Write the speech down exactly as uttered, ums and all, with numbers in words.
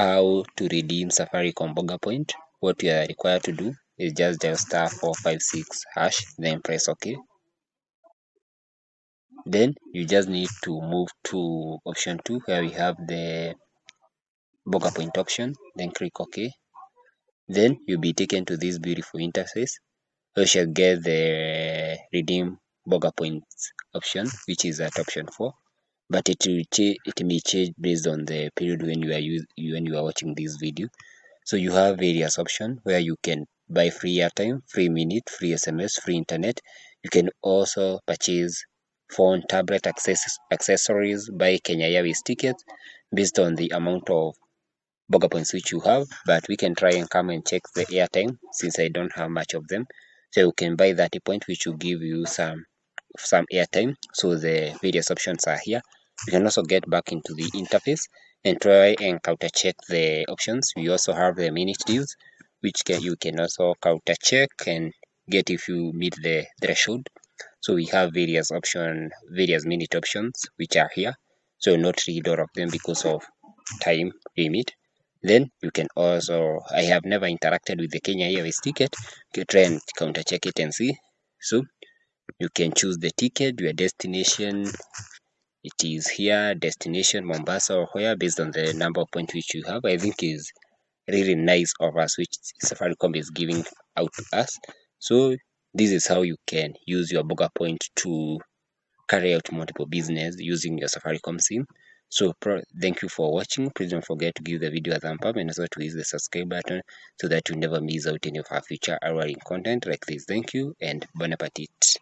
how to redeem Safaricom Bonga Point, what you are required to do is just dial star four five six hash, then press OK. Then you just need to move to option two where we have the Bonga Point option, then click OK. Then you'll be taken to this beautiful interface. You shall get the redeem Bonga Points option, which is at option four, but it will it may change based on the period when you are use when you are watching this video. So you have various options where you can buy free airtime, free minute, free S M S, free internet. You can also purchase phone, tablet, access accessories, buy Kenya Airways tickets based on the amount of Bonga Points which you have. But we can try and come and check the airtime since I don't have much of them. So you can buy thirty points, which will give you some some airtime. So the various options are here. You can also get back into the interface and try and counter check the options. We also have the minute deals, which can, you can also counter check and get if you meet the threshold. So we have various option, various minute options which are here. So not read all of them because of time limit. Then you can also, I have never interacted with the Kenya Airways ticket. You can try and counter check it and see. So you can choose the ticket, your destination. It is here, destination Mombasa or where, based on the number of points which you have. I think is really nice of us, which Safaricom is giving out to us. So this is how you can use your Bonga Point to carry out multiple business using your Safaricom SIM. So pro thank you for watching. Please don't forget to give the video a thumb up and also to hit the subscribe button so that you never miss out any of our future hourly content like this. Thank you and bon appetit.